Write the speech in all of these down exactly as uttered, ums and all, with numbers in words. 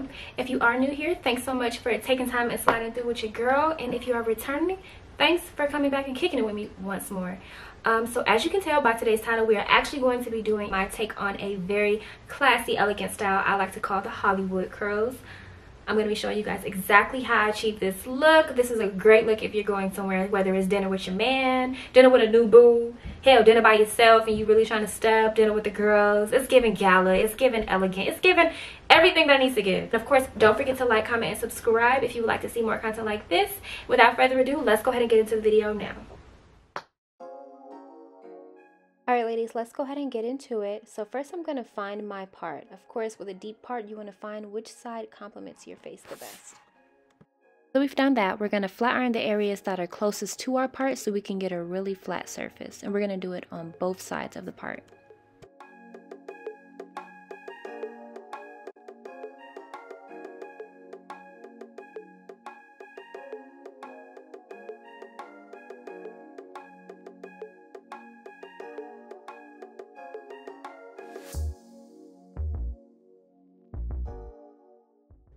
video. If you are new here, thanks so much for taking time and sliding through with your girl. And if you are returning, thanks for coming back and kicking it with me once more. Um, so as you can tell by today's title, we are actually going to be doing my take on a very classy, elegant style I like to call the Hollywood curls. I'm going to be showing you guys exactly how I achieved this look. This is a great look if you're going somewhere, whether it's dinner with your man, dinner with a new boo, hell, dinner by yourself and you really trying to step, dinner with the girls. It's giving gala, it's giving elegant, it's giving everything that it needs to give. And of course, don't forget to like, comment, and subscribe if you would like to see more content like this. Without further ado, let's go ahead and get into the video now. Alright ladies, let's go ahead and get into it. So first I'm going to find my part. Of course, with a deep part, you want to find which side complements your face the best. So we've done that. We're going to flat iron the areas that are closest to our part so we can get a really flat surface. And we're going to do it on both sides of the part.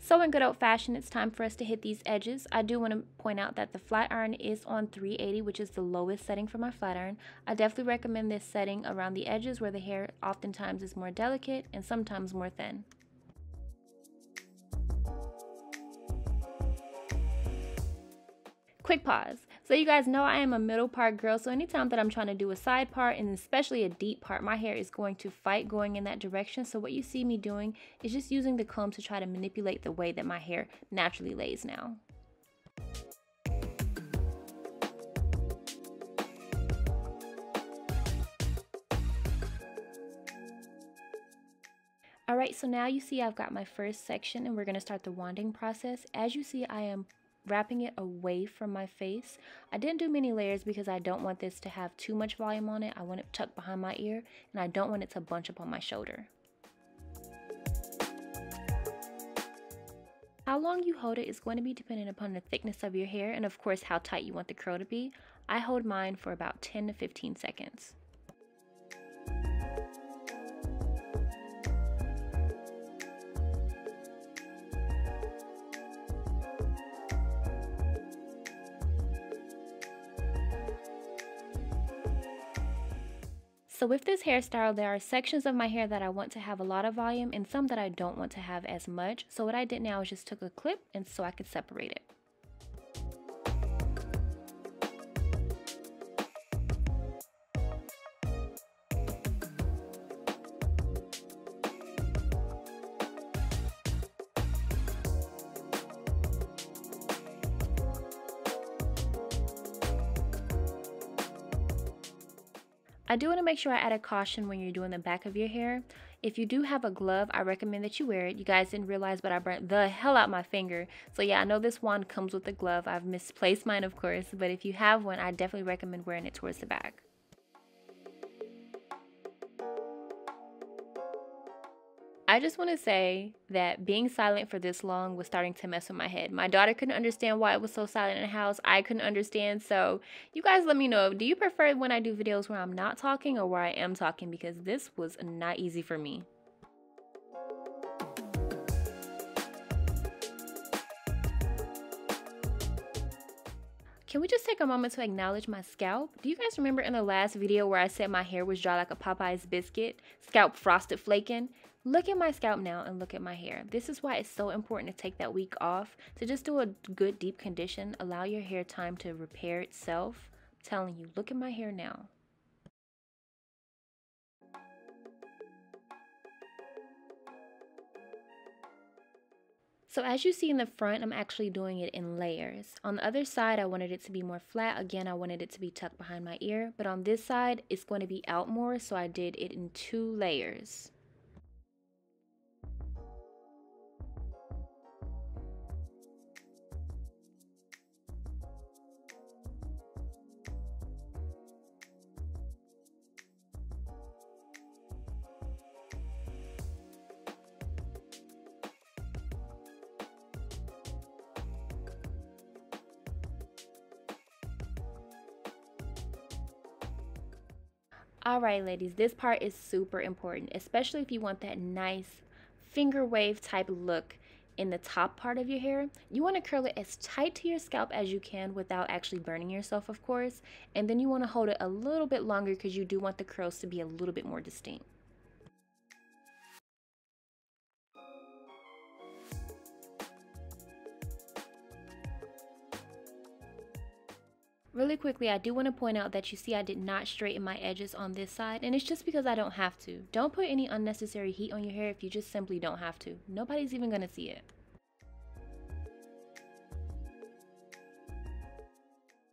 So in good old fashion, it's time for us to hit these edges. I do want to point out that the flat iron is on three eighty, which is the lowest setting for my flat iron. I definitely recommend this setting around the edges where the hair oftentimes is more delicate and sometimes more thin. Quick pause. So you guys know I am a middle part girl, so anytime that I'm trying to do a side part and especially a deep part, my hair is going to fight going in that direction. So what you see me doing is just using the comb to try to manipulate the way that my hair naturally lays now. Alright, so now you see I've got my first section and we're going to start the wanding process. As you see, I am wrapping it away from my face. I didn't do many layers because I don't want this to have too much volume on it. I want it tucked behind my ear and I don't want it to bunch up on my shoulder. How long you hold it is going to be dependent upon the thickness of your hair and of course how tight you want the curl to be. I hold mine for about ten to fifteen seconds. So with this hairstyle, there are sections of my hair that I want to have a lot of volume and some that I don't want to have as much. So what I did now is just took a clip and so I could separate it. I do want to make sure I add a caution when you're doing the back of your hair. If you do have a glove, I recommend that you wear it. You guys didn't realize, but I burnt the hell out my finger. So yeah, I know this wand comes with a glove. I've misplaced mine, of course, but if you have one, I definitely recommend wearing it towards the back. I just want to say that being silent for this long was starting to mess with my head. My daughter couldn't understand why it was so silent in the house. I couldn't understand. So you guys let me know. Do you prefer when I do videos where I'm not talking or where I am talking? Because this was not easy for me. Can we just take a moment to acknowledge my scalp? Do you guys remember in the last video where I said my hair was dry like a Popeye's biscuit? Scalp frosted flaking? Look at my scalp now and look at my hair. This is why it's so important to take that week off, to just do a good deep condition, allow your hair time to repair itself. I'm telling you, look at my hair now. So as you see in the front, I'm actually doing it in layers. On the other side, I wanted it to be more flat. Again, I wanted it to be tucked behind my ear, but on this side, it's going to be out more, so I did it in two layers. Alright ladies, this part is super important, especially if you want that nice finger wave type look. in the top part of your hair. You want to curl it as tight to your scalp as you can without actually burning yourself, of course. And then you want to hold it a little bit longer because you do want the curls to be a little bit more distinct. Really quickly, I do want to point out that you see I did not straighten my edges on this side, and it's just because I don't have to. Don't put any unnecessary heat on your hair if you just simply don't have to. Nobody's even going to see it.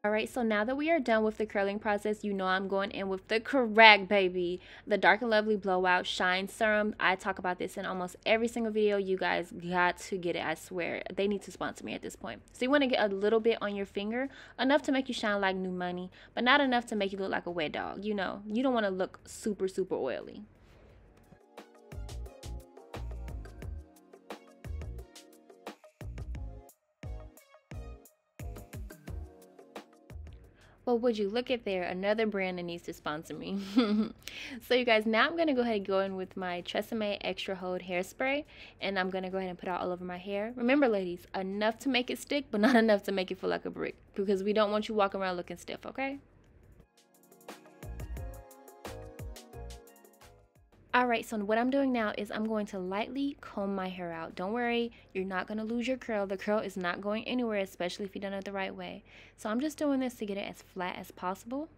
Alright, so now that we are done with the curling process, you know I'm going in with the correct, baby. The Dark and Lovely Blowout Shine Serum. I talk about this in almost every single video. You guys got to get it, I swear. They need to sponsor me at this point. So you want to get a little bit on your finger, enough to make you shine like new money, but not enough to make you look like a wet dog. You know, you don't want to look super, super oily. Well, would you look at there, another brand that needs to sponsor me. So you guys, now I'm going to go ahead and go in with my Tresemme Extra Hold Hairspray, and I'm going to go ahead and put it all over my hair. Remember, ladies, enough to make it stick, but not enough to make it feel like a brick, because we don't want you walking around looking stiff, okay? Alright, so what I'm doing now is I'm going to lightly comb my hair out. Don't worry, you're not going to lose your curl. The curl is not going anywhere, especially if you've done it the right way. So I'm just doing this to get it as flat as possible.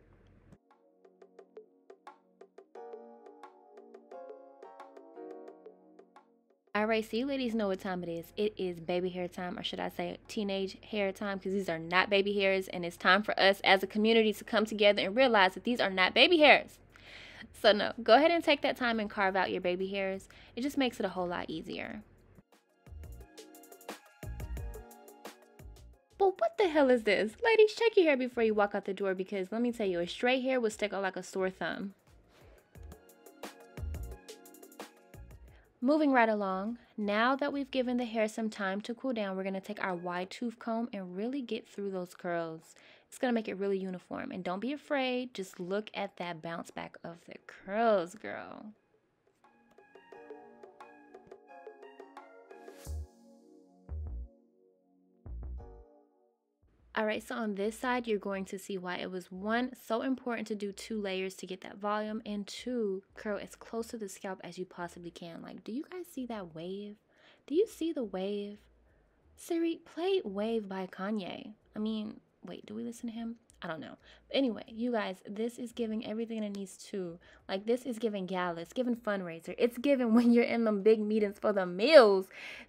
Alright, so you ladies know what time it is. It is baby hair time, or should I say teenage hair time, because these are not baby hairs, and it's time for us as a community to come together and realize that these are not baby hairs. So no, go ahead and take that time and carve out your baby hairs. It just makes it a whole lot easier. But what the hell is this? Ladies, check your hair before you walk out the door, because let me tell you, a straight hair will stick out like a sore thumb. Moving right along, now that we've given the hair some time to cool down, we're going to take our wide tooth comb and really get through those curls. It's going to make it really uniform. And don't be afraid, just look at that bounce back of the curls, girl. Alright, so on this side, you're going to see why it was, one, so important to do two layers to get that volume, and two, curl as close to the scalp as you possibly can. Like, do you guys see that wave? Do you see the wave? Siri, play Wave by Kanye. I mean, wait, do we listen to him? I don't know. But anyway, you guys, this is giving everything it needs to. Like, this is giving gala. It's giving fundraiser. It's giving when you're in them big meetings for the meals.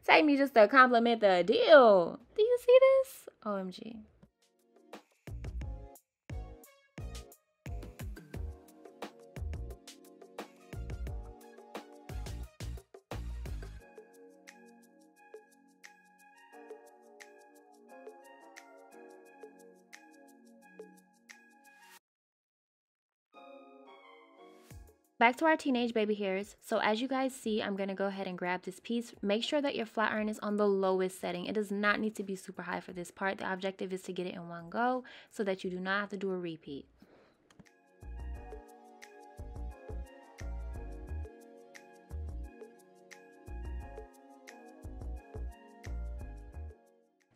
Take me just to compliment the deal. Do you see this? O M G. Back to our teenage baby hairs. So as you guys see, I'm going to go ahead and grab this piece. Make sure that your flat iron is on the lowest setting. It does not need to be super high for this part. The objective is to get it in one go so that you do not have to do a repeat.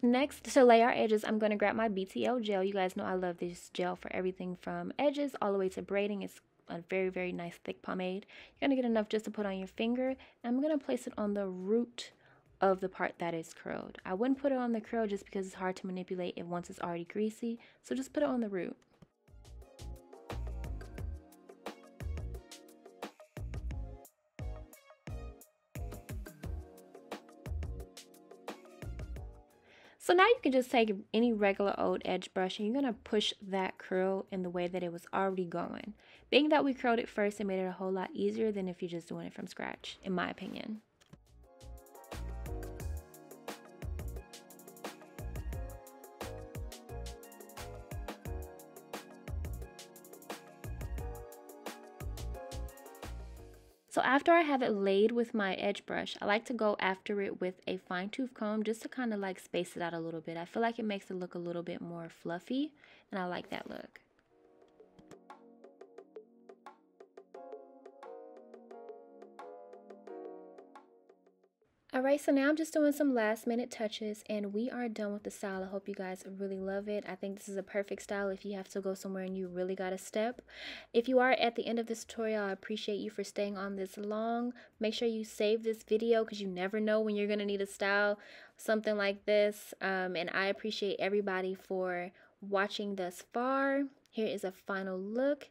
Next, to lay our edges, I'm going to grab my B T L gel. You guys know I love this gel for everything from edges all the way to braiding. It's a very very nice thick pomade. You're gonna get enough just to put on your finger, and I'm gonna place it on the root of the part that is curled. I wouldn't put it on the curl just because it's hard to manipulate it once it's already greasy, so just put it on the root. So now you can just take any regular old edge brush, and you're going to push that curl in the way that it was already going. Being that we curled it first, it made it a whole lot easier than if you're just doing it from scratch, in my opinion. So after I have it laid with my edge brush, I like to go after it with a fine tooth comb just to kind of like space it out a little bit. I feel like it makes it look a little bit more fluffy, and I like that look. Alright, so now I'm just doing some last minute touches and we are done with the style. I hope you guys really love it. I think this is a perfect style if you have to go somewhere and you really got to step. If you are at the end of this tutorial, I appreciate you for staying on this long. Make sure you save this video because you never know when you're going to need a style, something like this. Um, and I appreciate everybody for watching thus far. Here is a final look.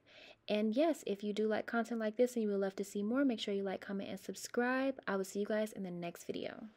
And yes, if you do like content like this and you would love to see more, make sure you like, comment, and subscribe. I will see you guys in the next video.